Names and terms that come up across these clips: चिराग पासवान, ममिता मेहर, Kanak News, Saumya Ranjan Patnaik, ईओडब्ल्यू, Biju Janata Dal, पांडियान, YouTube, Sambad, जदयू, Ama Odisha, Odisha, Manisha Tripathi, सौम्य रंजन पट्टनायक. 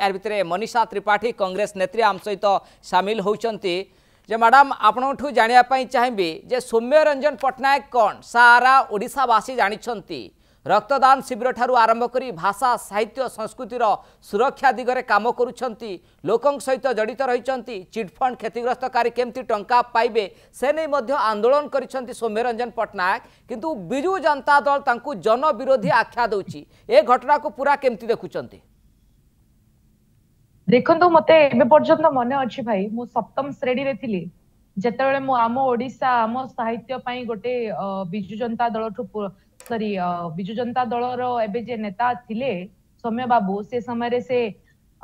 यार भितर मनीषा त्रिपाठी कांग्रेस नेत्री आम सहित सामिल होती जे मैडम आपणोंठू जानिया चाहिए जे सौम्य रंजन पट्टनायक कौन सारा ओडिशावासी जानी रक्तदान शिविर ठारू आरंभ करी भाषा साहित्य संस्कृतिर सुरक्षा दिगरे काम करुछंती लोकंक सहित जड़ित रहिछंती चिटफंड क्षतिग्रस्तकारी केमती टंका पाइबे से नै मध्य आंदोलन करिछंती सौम्य रंजन पट्टनायक किंतु बिजू जनता दल तांकू जन विरोधी आख्या दउची ए घटना को पूरा केमती देखुछंती देखो मत पर्यटन मन अच्छे भाई मो सप्तम श्रेणी रे थिली जेतेबेले मो आम ओडिसा आम साहित्य पई गोटे बिजू जनता दल सॉरी बिजू जनता दल रे नेता थिले सौम्य बाबू से समय रे से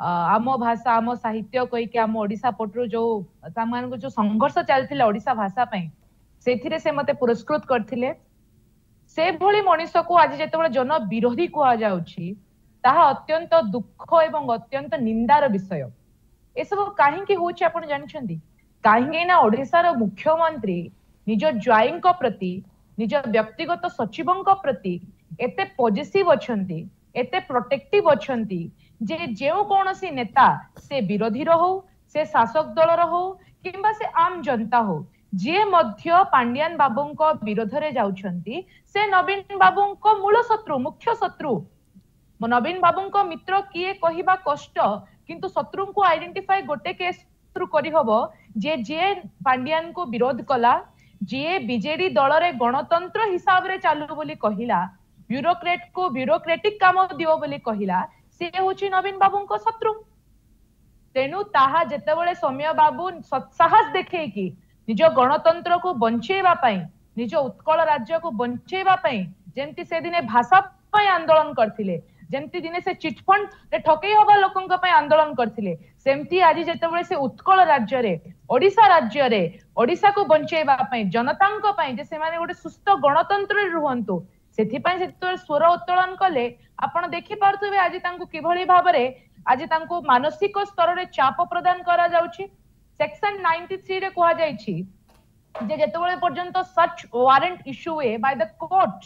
आम भाषा आम साहित्य कई के आम ओडिसा पटरु जो सामान को जो संघर्ष चलथिले ओडिसा भाषा पई सेथिरे से मते पुरस्कृत करथिले से भली मनीष को आज जेतेबेले जन विरोधी को जाउची ताहा अत्यंत दुख एवं अत्यंत निंदार विषय ए सब कहीं हूँ आप जानते कहीं ना ओडिशार मुख्यमंत्री निज ज्वाई प्रति निज व्यक्तिगत सचिव प्रति एते पॉजिटिव अछंती एते प्रोटेक्टिव अछंती जे जो कौन सी नेता से विरोधी हो से शासक दल हो किंबा से आम जनता हो जे मध्य पांडियान बाबूंको विरोध रे जाउछंती से नवीन बाबूंको मूल शत्रु मुख्य शत्रु नवीन बाबूंको मित्र किए कहिबा कष्ट किंतु शत्रु को आइडेंटिफाई गोटे केस थ्रू करी होबो जे जे पांडियान को विरोध कला जे बीजेडी दल रे गणतंत्र हिसाब रे चालू बोली कहिला ब्यूरोक्रेट को ब्यूरोक्रेटिक काम दियो बोली कहिला से होची नवीन बाबूंको शत्रु तेनु ताहा जेतेबेले सौम्य बाबू सत्साहस देखे कि निज गणतंत्र को बंचेबा पई निज उत्कल राज्य को बंचेबा पई जेंति से दिने भाषा पई आंदोलन करथिले जेमती दिने से चिटफंड रे ठकई होबा लोकन को पय आंदोलन करथिले सेमती आजि जेतेबेले से उत्कल राज्य रे ओडिसा राज्य रे ओडिसा को बंचेबा पय जनतां को पय जे से माने गोटे सुस्त गणतंत्र रुहंतो सेथि पय जेते स्वर उत्तोलन कले आपण देखि पारथुबे आजि तांको किभली भाबरे आजि तांको मानसिक स्तर रे चाप प्रदान करा जाउची सेक्शन 93 रे कोहा जाईची जे जेतेबेले पर्यंत सर्च वारंट इश्यू ए बाय द कोर्ट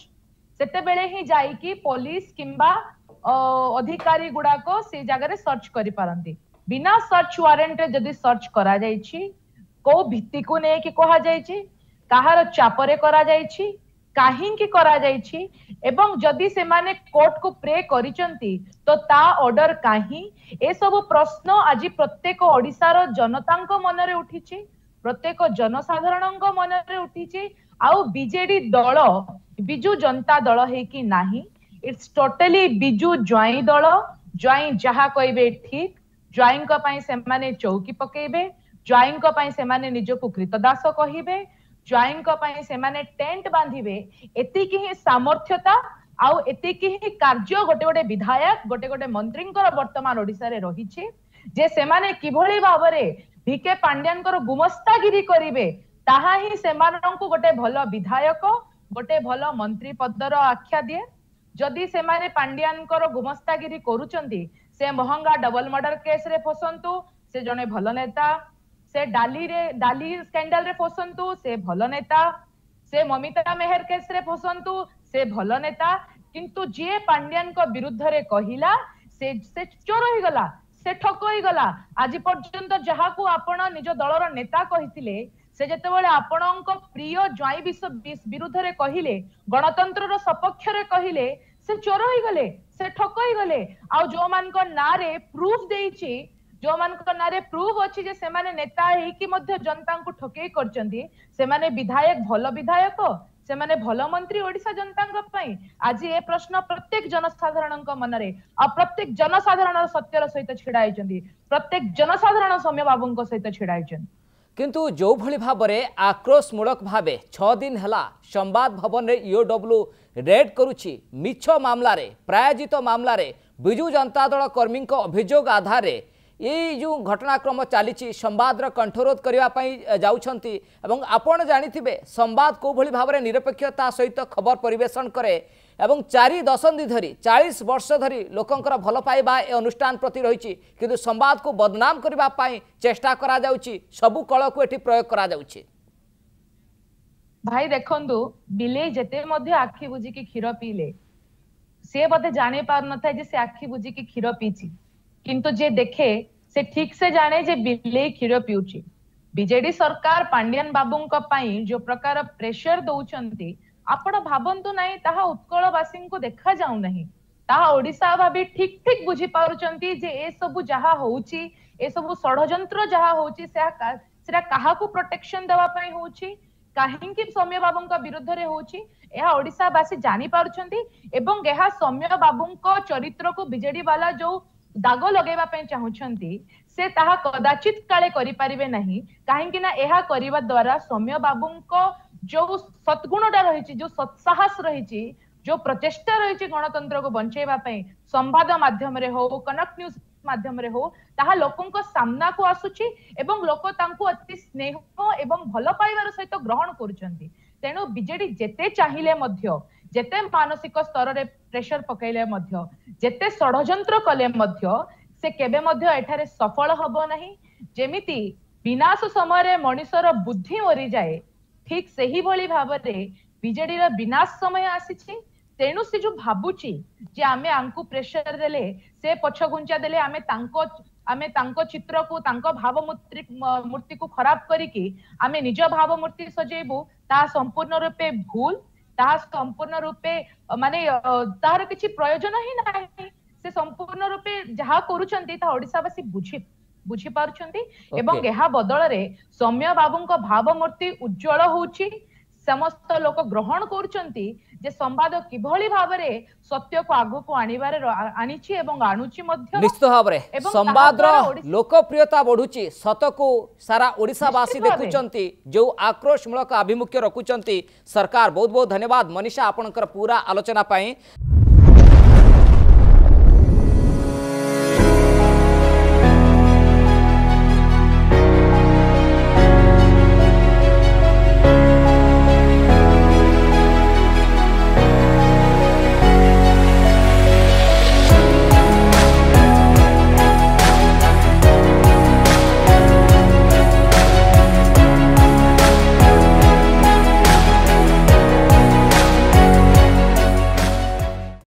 सेतेबेले ही जाई कि पुलिस किंबा अधिकारी गुड़ाको से जगह सर्च करी पारंती बिना सर्च वारंट रे जदी सर्च करा जाईची को भित्ति को ने कि कोहा जाईची कहार चापरे करा जाईची काहिं कि करा जाईची एवं जदी से माने कोर्ट को प्रे करिचंती तो ता ऑर्डर काहिं ए सब प्रश्न आज प्रत्येक ओडिसा रो जनता को मन रे उठीची प्रत्येक जनसाधारण को मन रे उठीची आउ बीजेडी दल बिजू जनता दल है कि नाही इट्स टोटली बिजू ज्वाई दल ज्वाई जहा कहबे ठीक ज्वाई को पई से माने चौकी पकेबे ज्वाई को पई से माने निजो को कृतदास कहिबे ज्वाई को पई से माने टेंट बांधिबे एति कि ही सामर्थ्यता आउ एति कि ही कार्य गोटे गोटे विधायक गोटे गोटे मंत्रींकर वर्तमान ओडिसा रे रहिछि जे से माने किभली भाबरे भीके पांड्यानकर गुमस्तागिरी करिवे ताहा ही से माननकु गोटे भलो विधायक गोटे भलो मंत्री पदर आख्या दिए जदि से माने पांडियान गुमस्तागिरी करुचंती से महंगा डबल मर्डर केस रे फसंतु से जने भल नेता से डाली स्कैंडल रे फसंतु से भल नेता से ममिता मेहर केस रे फसंतु से भल नेता किंतु जे पांडियान विरुद्ध रे कहिला से चोर ही गला से ठक ही गला आज पर्यंत जहा को आपण निज दलर नेता कहिथिले से जेतेबेले आपणक प्रिय ज्वाई विरुद्ध रे कहिले गणतंत्र रो सपक्ष रे कहिले से चोर ही गले से ठक ही गले आ जो मानक नारे प्रूफ देइछि जो मानक नारे प्रूफ अछि जे से माने नेता हे कि मध्य जनता को ठके करचंदी से माने विधायक भलो विधायक से माने भलो मंत्री ओडिसा जनता को पई आज ए प्रश्न प्रत्येक जनसाधारण मन रे आ प्रत्येक जनसाधारण सत्यर सहित छिड़ाई चंदी प्रत्येक जनसाधारण सौम्य बाबू सहित छिड़ाई चंदी किंतु जो भली भाबरे आक्रोशमूलक भावे 6 दिन हला संवाद भवन रे ईओडब्ल्यू रेड करुछि मिछ मामला रे प्रायोजित मामला रे बिजू जनता दल कर्मी को अभियोग आधार रे ये जो घटनाक्रम चली संवाद कंठरोध करने जाऊँगी और आपण जानी संवाद को भली भाव में निरपेक्षता सहित खबर परिवेशन करे एवं 4 दशंधि धरी 40 वर्ष धरी लोकंकर भल पाइबा ए अनुष्ठान प्रति रही किंतु संवाद को बदनाम करने चेष्टा करा जाउची सबु कल को ये प्रयोग करा जाउची भाई देखंदु बिले जेते मध्य आखि बुझी की क्षीर पीले से बोधे जाने पार न था जे से आखि बुझी की क्षीर पीची किंतु जे देखे से ठीक से जाने जे बिले क्षीर पीउची। बीजेडी सरकार पांडियन बाबूंक पई जो प्रकार प्रेशर दउचंती आपण भाबंतु नाही ताहा उत्कलवासी को देखा जाऊ नाही, ताहा ओडिसा भाबी ठीक ठीक बुझी पाउचंती जे ए सब जहा होउची, ए सब षडयंत्र जहा होउची सेरा काहाकू प्रोटेक्शन देवा पई होउची, काहेंकि सौम्य बाबूंक विरुद्ध रे होउची, एहा ओडिसावासी जानि पाउचंती एवं एहा सौम्य बाबूंक चरित्र को बीजेडी वाला जो दाग लगेबा पई चाहुचंती से ताहा कदाचित काले करि परिबे नाही, काहेंकि ना एहा करिबा द्वारा सौम्य बाबूंक जो सद्गुणटा रहिची, जो सत्साहस रहिची, जो प्रचेष्टा रहिची गणतंत्र को बंचेबा पई संवाद माध्यम रे हो, कनक न्यूज माध्यम रे हो, ताहा लोकन को सामना को आसुची एवं लोक तांको अति स्नेह एवं भलो पाइबार सहित ग्रहण करूचंती। तेनु बीजेडी जेते चाहिले मध्य, जेते मानसिक स्तर रे प्रेशर पकैले मध्य, जेते षडयंत्र कले मध्य से केबे मध्य एठारे सफल हबो नाही। जेमिति विनाश समय रे मनुष्यर बुद्धि मरि जाए ठीक सही भली भाबरे बीजेडी रा विनाश समय आसीची। तेनु से जो भाबुची जे आमे आंकु प्रेशर देले से पछगुंचा देले आमे तांको चित्र को तांको भावमूर्ति को खराब करिकी आमे निज भावमूर्ति सजेबू ता संपूर्ण रूपे भूल, ता संपूर्ण रूपे माने तार किछि प्रयोजन ही नाही। से संपूर्ण रूपे जहा करूचंती ता ओडिसावासी बुझी पारुचंती एवं एहा बदल रे सौम्य बाबूंको भावमूर्ति उज्जवल होउची, समस्त लोक ग्रहण करूचंती जे संवाद किभली भाबरे सत्य को आगु को आनिबारे आनिछि एवं आनुछि मध्य। निश्चित भाबरे संवाद रो लोकप्रियता बढुछि, सत को सारा ओडिसा वासी देखुचंती जो आक्रोश मूलक अभिमुख्य रखुचंती सरकार। बहुत बहुत धन्यवाद मनीषा आपनकर पूरा आलोचना पई।